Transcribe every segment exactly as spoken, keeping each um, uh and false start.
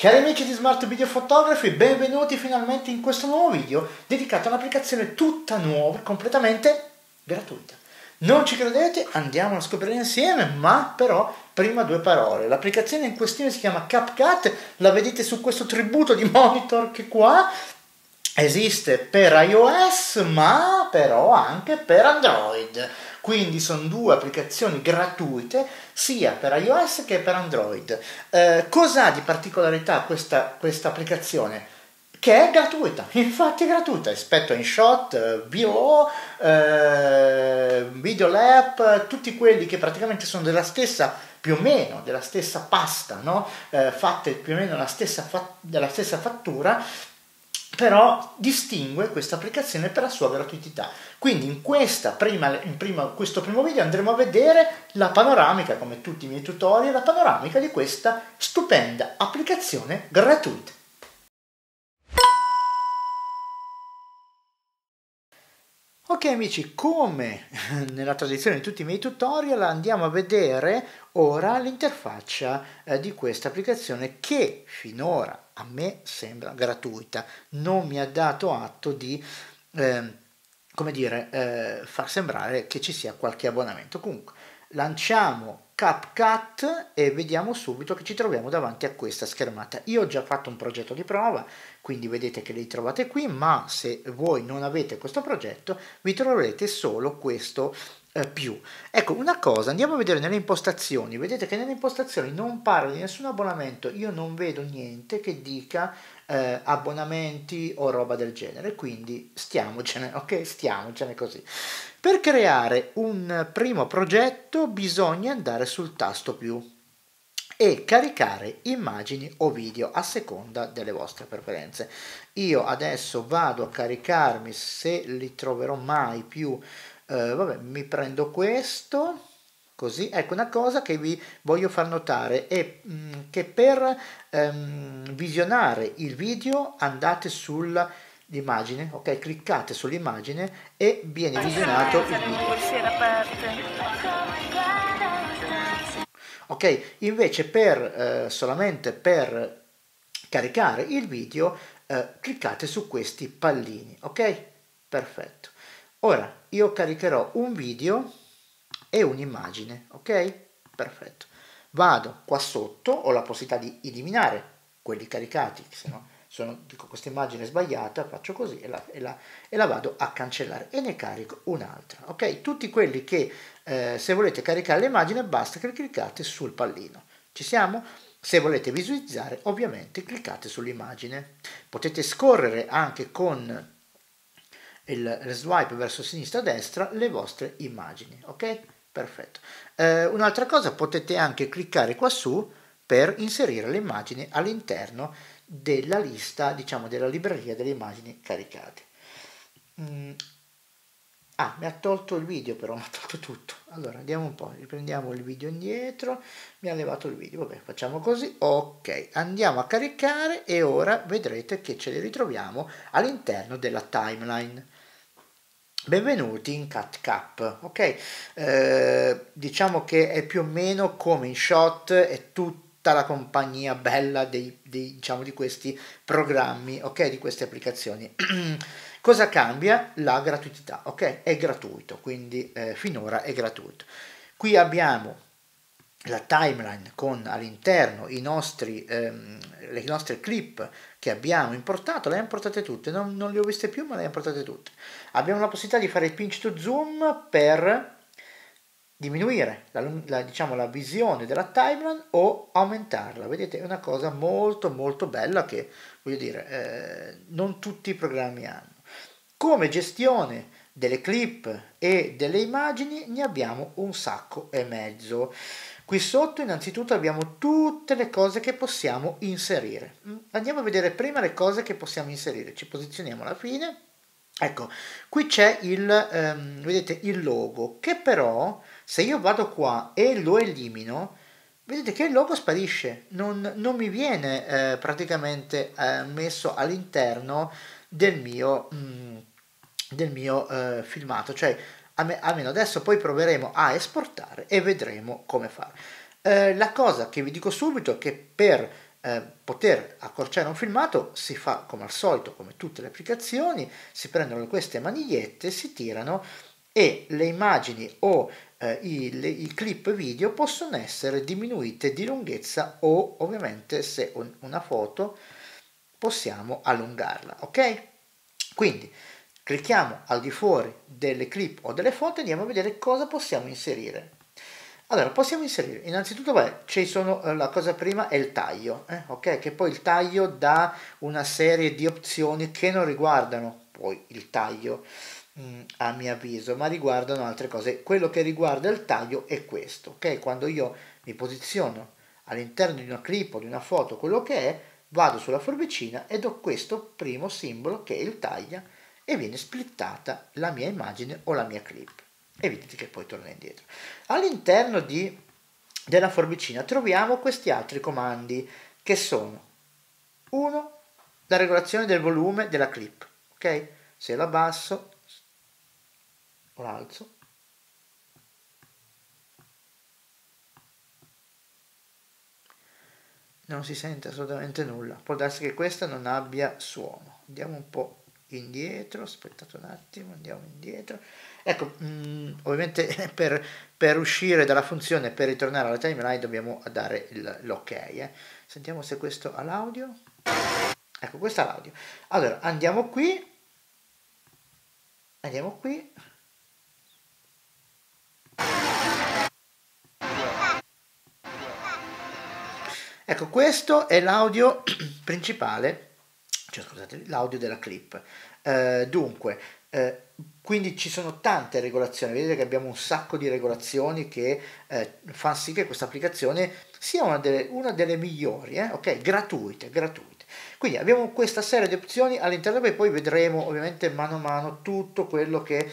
Cari amici di Smart Video Photography, benvenuti finalmente in questo nuovo video dedicato a un'applicazione tutta nuova, completamente gratuita. Non ci credete? Andiamo a scoprire insieme, ma però prima due parole. L'applicazione in questione si chiama CapCut, la vedete su questo tributo di monitor che qua esiste per iOS, ma però anche per Android. Quindi sono due applicazioni gratuite sia per iOS che per Android. Eh, cos'ha di particolarità questa, questa applicazione? Che è gratuita, infatti è gratuita rispetto a InShot, V O, eh, VideoLab, tutti quelli che praticamente sono della stessa, più o meno, della stessa pasta, no? eh, fatte più o meno la stessa fa- della stessa fattura. Però distingue questa applicazione per la sua gratuità. Quindi in, questa prima, in prima, questo primo video andremo a vedere la panoramica, come tutti i miei tutorial, la panoramica di questa stupenda applicazione gratuita. Ok amici, come nella tradizione di tutti i miei tutorial andiamo a vedere ora l'interfaccia eh, di questa applicazione che finora a me sembra gratuita, non mi ha dato atto di eh, come dire, eh, far sembrare che ci sia qualche abbonamento. Comunque lanciamo CapCut e vediamo subito che ci troviamo davanti a questa schermata. Io ho già fatto un progetto di prova, quindi vedete che li trovate qui, ma se voi non avete questo progetto vi troverete solo questo eh, più. Ecco, una cosa, andiamo a vedere nelle impostazioni, vedete che nelle impostazioni non parla di nessun abbonamento, io non vedo niente che dica eh, abbonamenti o roba del genere, quindi stiamocene, ok? Stiamocene così. Per creare un primo progetto bisogna andare sul tasto più e caricare immagini o video a seconda delle vostre preferenze. Io adesso vado a caricarmi, se li troverò mai più, eh, vabbè, mi prendo questo, così. Ecco, una cosa che vi voglio far notare è mh, che per ehm, visionare il video andate sulla l'immagine, ok? Cliccate sull'immagine e viene visionato il video. Ok, invece per eh, solamente per caricare il video eh, cliccate su questi pallini, ok? Perfetto. Ora io caricherò un video e un'immagine, ok? Perfetto. Vado qua sotto, ho la possibilità di eliminare quelli caricati, se no sono, dico questa immagine è sbagliata, faccio così e la, e, la, e la vado a cancellare e ne carico un'altra, ok? Tutti quelli che eh, se volete caricare l'immagine basta che cliccate sul pallino, ci siamo? Se volete visualizzare ovviamente cliccate sull'immagine, potete scorrere anche con il swipe verso sinistra e destra le vostre immagini, ok? Perfetto. Eh, un'altra cosa, potete anche cliccare qua su per inserire l'immagine all'interno della lista, diciamo, della libreria delle immagini caricate. Mm. Ah, mi ha tolto il video però, mi ha tolto tutto. Allora, andiamo un po', riprendiamo il video indietro, mi ha levato il video, vabbè, facciamo così, ok, andiamo a caricare e ora vedrete che ce li ritroviamo all'interno della timeline. Benvenuti in CapCut, ok? Eh, diciamo che è più o meno come InShot, è tutto la compagnia bella dei, dei, diciamo, di questi programmi, ok, di queste applicazioni. Cosa cambia? La gratuità, ok, è gratuito, quindi eh, finora è gratuito. Qui abbiamo la timeline con all'interno i nostri ehm, le nostre clip che abbiamo importato, le abbiamo importate tutte, non, non le ho viste più ma le abbiamo importate tutte. Abbiamo la possibilità di fare il pinch to zoom per diminuire la, la, diciamo, la visione della timeline o aumentarla, vedete, è una cosa molto molto bella che, voglio dire, eh, non tutti i programmi hanno. Come gestione delle clip e delle immagini ne abbiamo un sacco e mezzo. Qui sotto innanzitutto abbiamo tutte le cose che possiamo inserire. Andiamo a vedere prima le cose che possiamo inserire, ci posizioniamo alla fine. Ecco, qui c'è il, ehm, vedete, il logo, che però se io vado qua e lo elimino, vedete che il logo sparisce, non, non mi viene eh, praticamente eh, messo all'interno del mio, mh, del mio eh, filmato, cioè a me, almeno adesso poi proveremo a esportare e vedremo come fare. Eh, la cosa che vi dico subito è che per eh, poter accorciare un filmato si fa come al solito, come tutte le applicazioni, si prendono queste manigliette, si tirano e le immagini o eh, i, le, i clip video possono essere diminuite di lunghezza o ovviamente se un, una foto possiamo allungarla, ok? Quindi clicchiamo al di fuori delle clip o delle foto e andiamo a vedere cosa possiamo inserire. Allora, possiamo inserire, innanzitutto, beh, ci sono, la cosa prima è il taglio, eh? ok? Che poi il taglio dà una serie di opzioni che non riguardano poi il taglio, mh, a mio avviso, ma riguardano altre cose. Quello che riguarda il taglio è questo, ok? Quando io mi posiziono all'interno di una clip o di una foto, quello che è, vado sulla forbicina e do questo primo simbolo che è il taglia e viene splittata la mia immagine o la mia clip. E vedete che poi torna indietro. All'interno di, della forbicina troviamo questi altri comandi che sono: uno, la regolazione del volume della clip, ok? Se la abbasso o la alzo, non si sente assolutamente nulla. Può darsi che questa non abbia suono. Andiamo un po' indietro, aspettate un attimo, andiamo indietro, ecco. Mh, ovviamente per, per uscire dalla funzione, per ritornare alla timeline dobbiamo dare l'ok, eh. Sentiamo se questo ha l'audio, ecco, questo ha l'audio. Allora andiamo qui, andiamo qui, ecco, questo è l'audio principale, cioè, scusate, l'audio della clip. Eh, dunque, eh, quindi ci sono tante regolazioni, vedete che abbiamo un sacco di regolazioni che eh, fanno sì che questa applicazione sia una delle, una delle migliori, eh? ok? Gratuite, gratuite. Quindi abbiamo questa serie di opzioni all'interno, e poi vedremo ovviamente mano a mano tutto quello che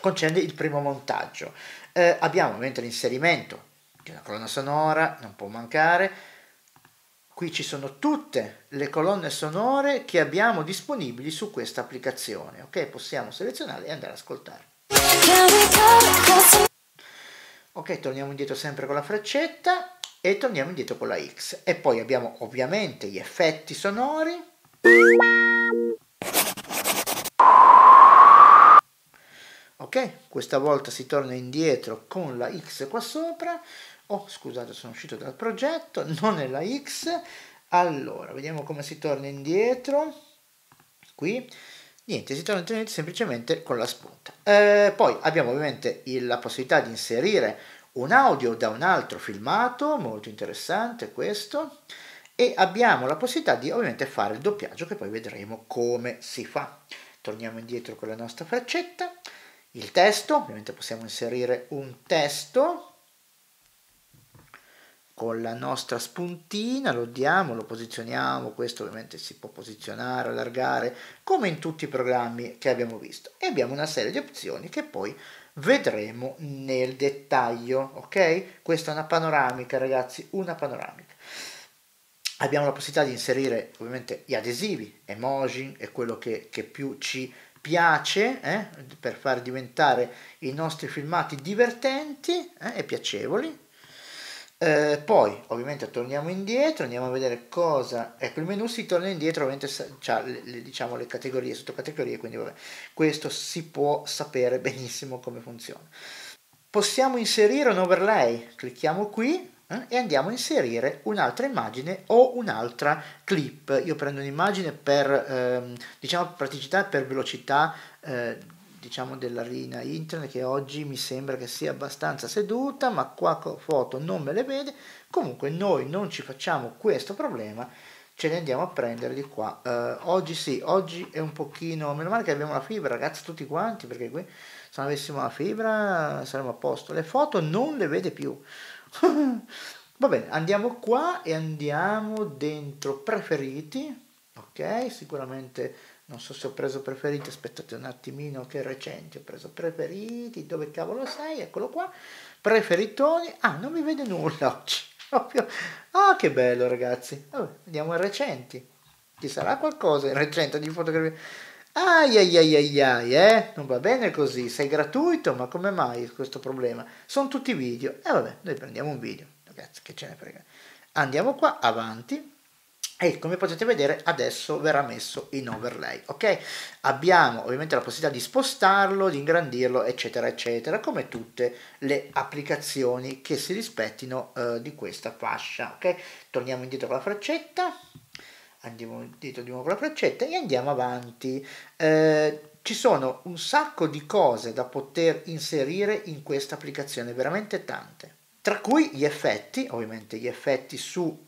concerne il primo montaggio. Eh, abbiamo ovviamente l'inserimento di una colonna sonora, non può mancare. Qui ci sono tutte le colonne sonore che abbiamo disponibili su questa applicazione, ok? Possiamo selezionarle e andare ad ascoltare. Ok, torniamo indietro sempre con la freccetta e torniamo indietro con la X. E poi abbiamo ovviamente gli effetti sonori. Ok, questa volta si torna indietro con la X qua sopra. Oh, scusate, sono uscito dal progetto, non è la X. Allora, vediamo come si torna indietro. Qui, niente, si torna indietro semplicemente con la spunta. Eh, poi abbiamo ovviamente il, la possibilità di inserire un audio da un altro filmato, molto interessante questo. E abbiamo la possibilità di ovviamente fare il doppiaggio, che poi vedremo come si fa. Torniamo indietro con la nostra freccetta. Il testo, ovviamente possiamo inserire un testo con la nostra spuntina, lo diamo, lo posizioniamo, questo ovviamente si può posizionare, allargare, come in tutti i programmi che abbiamo visto. E abbiamo una serie di opzioni che poi vedremo nel dettaglio, ok? Questa è una panoramica, ragazzi, una panoramica. Abbiamo la possibilità di inserire ovviamente gli adesivi, emoji, è quello che, che più ci piace, eh? per far diventare i nostri filmati divertenti eh? e piacevoli. Eh, poi ovviamente torniamo indietro, andiamo a vedere cosa, ecco il menu si torna indietro, ovviamente c'ha le, le, diciamo le categorie, sottocategorie, quindi vabbè, questo si può sapere benissimo come funziona. Possiamo inserire un overlay, clicchiamo qui eh, e andiamo a inserire un'altra immagine o un'altra clip. Io prendo un'immagine per ehm, diciamo praticità, per velocità eh, diciamo della linea internet, che oggi mi sembra che sia abbastanza seduta, ma qua foto non me le vede. Comunque noi non ci facciamo questo problema, ce ne andiamo a prendere di qua. Eh, oggi sì, oggi è un pochino, meno male che abbiamo la fibra, ragazzi, tutti quanti, perché qui se non avessimo la fibra saremmo a posto, le foto non le vede più. Va bene, andiamo qua e andiamo dentro preferiti, ok? Sicuramente non so se ho preso preferiti, aspettate un attimino che è recente, ho preso preferiti, dove cavolo sei? Eccolo qua, preferitoni, ah non mi vede nulla oggi, proprio, ah che bello ragazzi, vabbè, andiamo a recenti, ci sarà qualcosa in recente di fotografia, ai ai ai ai ai, eh? non va bene così, sei gratuito, ma come mai questo problema? Sono tutti video, e eh, vabbè, noi prendiamo un video, ragazzi che ce ne frega, andiamo qua, avanti, e come potete vedere adesso verrà messo in overlay, ok? Abbiamo ovviamente la possibilità di spostarlo, di ingrandirlo, eccetera eccetera, come tutte le applicazioni che si rispettino eh, di questa fascia, ok? Torniamo indietro con la freccetta, andiamo indietro di nuovo con la freccetta e andiamo avanti. eh, Ci sono un sacco di cose da poter inserire in questa applicazione, veramente tante. Tra cui gli effetti, ovviamente gli effetti su...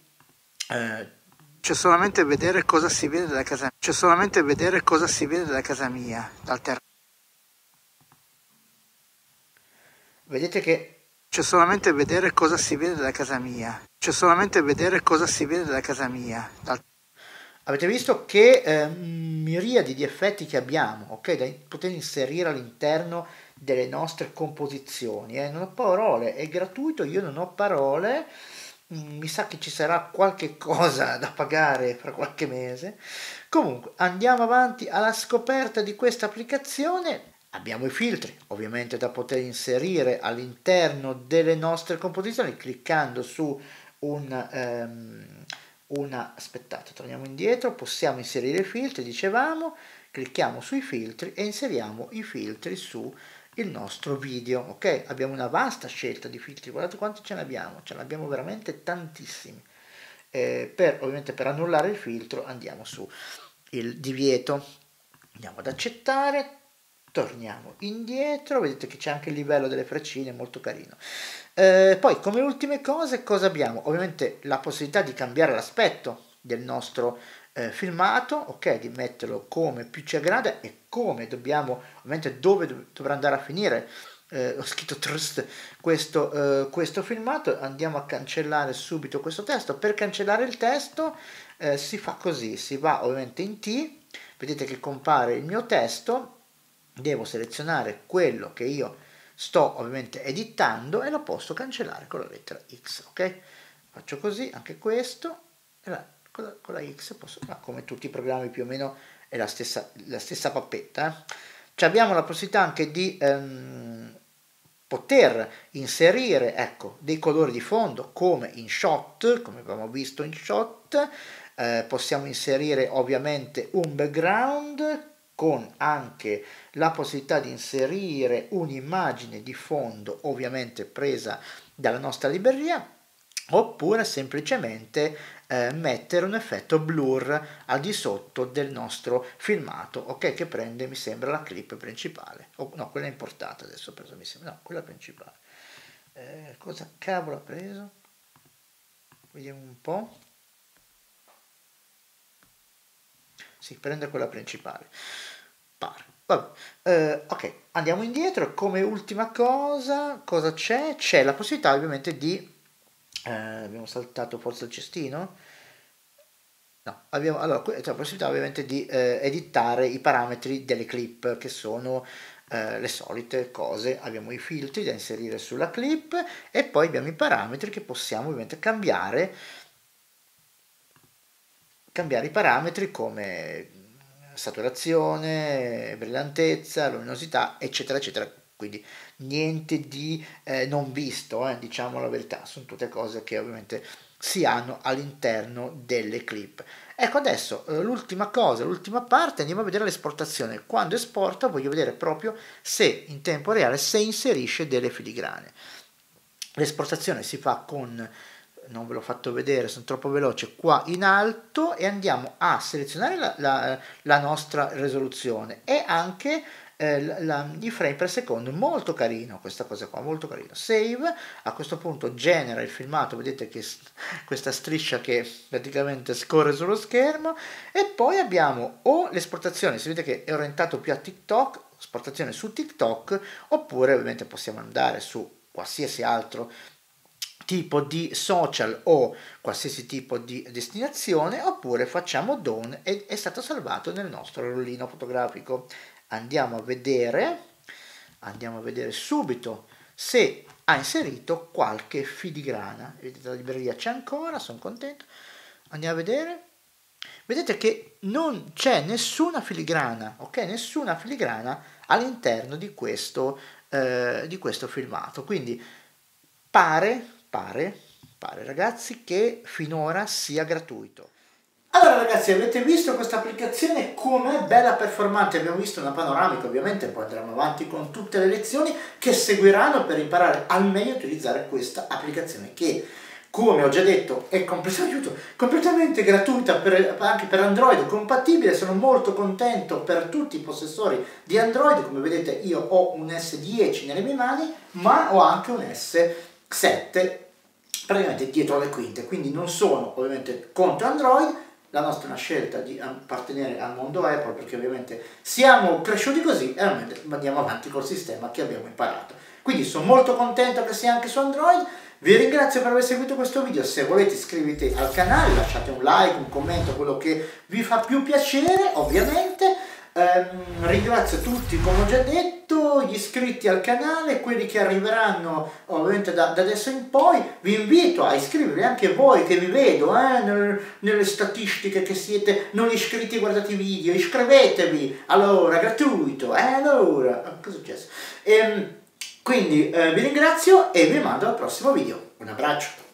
Eh, c'è solamente vedere cosa si vede dalla casa mia. C'è solamente vedere cosa si vede dalla casa mia, dal terreno. Vedete che... C'è solamente vedere cosa si vede dalla casa mia. C'è solamente vedere cosa si vede dalla casa mia, dal... Avete visto che eh, miriadi di effetti che abbiamo, ok? Da poter inserire all'interno delle nostre composizioni. Eh? Non ho parole, è gratuito, io non ho parole. Mi sa che ci sarà qualche cosa da pagare fra qualche mese. Comunque, andiamo avanti alla scoperta di questa applicazione. Abbiamo i filtri, ovviamente, da poter inserire all'interno delle nostre composizioni, cliccando su un... Ehm, una aspettate, torniamo indietro, possiamo inserire i filtri, dicevamo, clicchiamo sui filtri e inseriamo i filtri su il nostro video, ok? Abbiamo una vasta scelta di filtri, guardate quanti ce ne abbiamo, ce ne abbiamo veramente tantissimi. Eh, per, ovviamente per annullare il filtro andiamo su il divieto, andiamo ad accettare, torniamo indietro, vedete che c'è anche il livello delle freccine, molto carino. Eh, poi come ultime cose cosa abbiamo? Ovviamente la possibilità di cambiare l'aspetto del nostro eh, filmato, ok, di metterlo come più ci aggrada e come dobbiamo, ovviamente dove dov dovrà andare a finire, eh, ho scritto trust questo, eh, questo filmato, andiamo a cancellare subito questo testo. Per cancellare il testo eh, si fa così, si va ovviamente in T, vedete che compare il mio testo, devo selezionare quello che io sto ovviamente editando e lo posso cancellare con la lettera X, ok? Faccio così, anche questo, e la, con, la, con la X posso, ma come tutti i programmi più o meno è la stessa, la stessa pappetta. Eh? Cioè abbiamo la possibilità anche di ehm, poter inserire, ecco, dei colori di fondo come in shot, come abbiamo visto in shot, eh, possiamo inserire ovviamente un background, con anche la possibilità di inserire un'immagine di fondo ovviamente presa dalla nostra libreria, oppure semplicemente eh, mettere un effetto blur al di sotto del nostro filmato, ok, che prende mi sembra la clip principale, oh, no, quella importata adesso ho preso, mi sembra, no, quella principale, eh, cosa cavolo ha preso? Vediamo un po'. Si prende quella principale, pare. Vabbè. Eh, ok, andiamo indietro. Come ultima cosa, cosa c'è? C'è la possibilità ovviamente di... Eh, abbiamo saltato forse il cestino? No, abbiamo, allora c'è la possibilità ovviamente di eh, editare i parametri delle clip, che sono eh, le solite cose. Abbiamo i filtri da inserire sulla clip e poi abbiamo i parametri che possiamo ovviamente cambiare. Cambiare i parametri come saturazione, brillantezza, luminosità, eccetera, eccetera. Quindi niente di eh, non visto, eh, diciamo la verità, sono tutte cose che ovviamente si hanno all'interno delle clip. Ecco adesso eh, l'ultima cosa, l'ultima parte, andiamo a vedere l'esportazione. Quando esporta voglio vedere proprio se in tempo reale se inserisce delle filigrane. L'esportazione si fa con... non ve l'ho fatto vedere, sono troppo veloce, qua in alto, e andiamo a selezionare la, la, la nostra risoluzione e anche eh, la, la, i frame per secondo, molto carino questa cosa qua, molto carino. Save, a questo punto genera il filmato, vedete che questa striscia che praticamente scorre sullo schermo, e poi abbiamo o l'esportazione, si vede che è orientato più a TikTok, esportazione su TikTok, oppure ovviamente possiamo andare su qualsiasi altro tipo di social o qualsiasi tipo di destinazione, oppure facciamo down e è stato salvato nel nostro rollino fotografico. Andiamo a vedere, andiamo a vedere subito se ha inserito qualche filigrana. Vedete, la libreria c'è ancora, sono contento. Andiamo a vedere. Vedete che non c'è nessuna filigrana, ok? Nessuna filigrana all'interno di questo eh, di questo filmato. Quindi pare Pare, pare ragazzi che finora sia gratuito. Allora ragazzi, avete visto questa applicazione com'è bella performante, abbiamo visto una panoramica, ovviamente poi andremo avanti con tutte le lezioni che seguiranno per imparare al meglio a utilizzare questa applicazione che, come ho già detto, è completamente, completamente gratuita per, anche per Android, compatibile. Sono molto contento per tutti i possessori di Android, come vedete io ho un S dieci nelle mie mani, ma ho anche un S sette praticamente dietro le quinte, quindi non sono ovviamente contro Android. La nostra è una scelta di appartenere al mondo Apple perché ovviamente siamo cresciuti così e andiamo avanti col sistema che abbiamo imparato. Quindi sono molto contento che sia anche su Android. Vi ringrazio per aver seguito questo video, se volete iscrivete al canale, lasciate un like, un commento, quello che vi fa più piacere ovviamente. Um, ringrazio tutti, come ho già detto, gli iscritti al canale, quelli che arriveranno ovviamente da, da adesso in poi. Vi invito a iscrivervi anche voi, che vi vedo eh, nel, nelle statistiche che siete non iscritti, guardate i video, iscrivetevi, allora gratuito, eh, allora cosa è successo? Um, quindi eh, vi ringrazio e vi mando al prossimo video, un abbraccio.